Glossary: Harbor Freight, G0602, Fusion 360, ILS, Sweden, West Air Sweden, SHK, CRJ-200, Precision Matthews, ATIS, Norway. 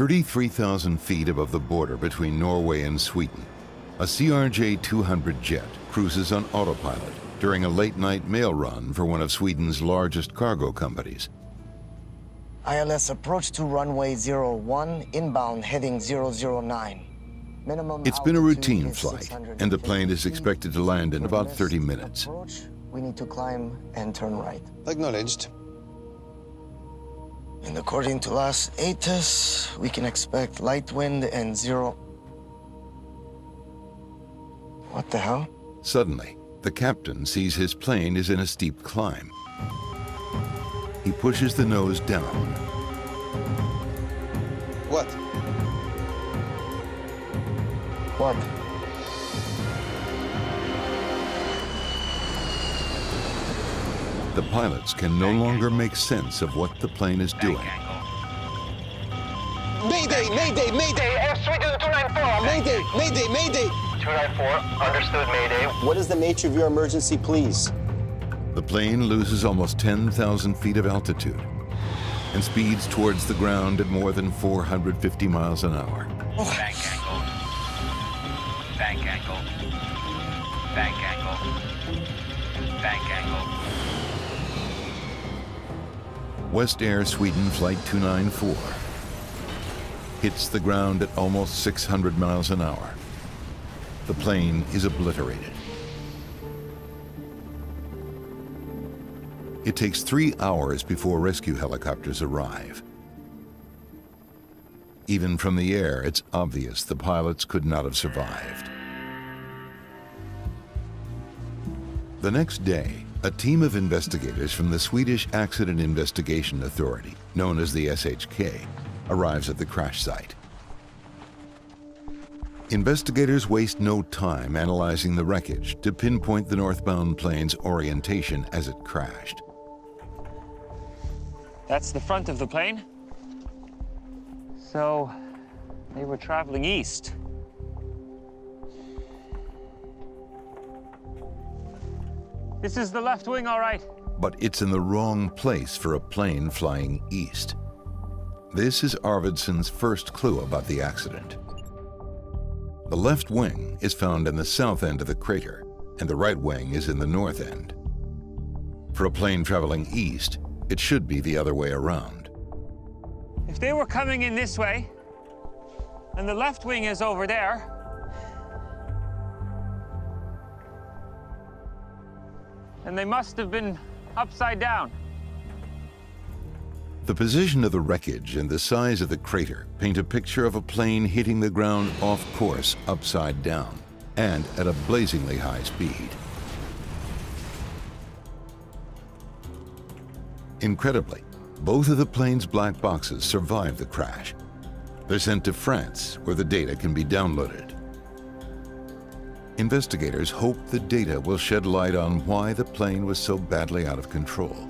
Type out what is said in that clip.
33,000 feet above the border between Norway and Sweden, a CRJ-200 jet cruises on autopilot during a late-night mail run for one of Sweden's largest cargo companies. ILS approach to runway 01, inbound heading 009. Minimum it's been a routine flight, and the plane is expected to land in about 30 minutes. Approach, we need to climb and turn right. Acknowledged. And according to last ATIS, we can expect light wind and zero... What the hell? Suddenly, the captain sees his plane is in a steep climb. He pushes the nose down. What? What? The pilots can no longer make sense of what the plane is doing. Mayday! Mayday! Mayday! Air Sweden 294! Mayday! Mayday! Mayday! 294, understood, mayday. What is the nature of your emergency, please? The plane loses almost 10,000 feet of altitude and speeds towards the ground at more than 450 miles an hour. Oh. Bank angle. Bank angle. Bank angle. Bank angle. West Air Sweden Flight 294 hits the ground at almost 600 miles an hour. The plane is obliterated. It takes 3 hours before rescue helicopters arrive. Even from the air, it's obvious the pilots could not have survived. The next day, a team of investigators from the Swedish Accident Investigation Authority, known as the SHK, arrives at the crash site. Investigators waste no time analyzing the wreckage to pinpoint the northbound plane's orientation as it crashed. That's the front of the plane. So they were traveling east. This is the left wing, all right. But it's in the wrong place for a plane flying east. This is Arvidsson's first clue about the accident. The left wing is found in the south end of the crater, and the right wing is in the north end. For a plane traveling east, it should be the other way around. If they were coming in this way, and the left wing is over there, then they must have been upside down. The position of the wreckage and the size of the crater paint a picture of a plane hitting the ground off course, upside down, and at a blazingly high speed. Incredibly, both of the plane's black boxes survived the crash. They're sent to France, where the data can be downloaded. Investigators hope the data will shed light on why the plane was so badly out of control.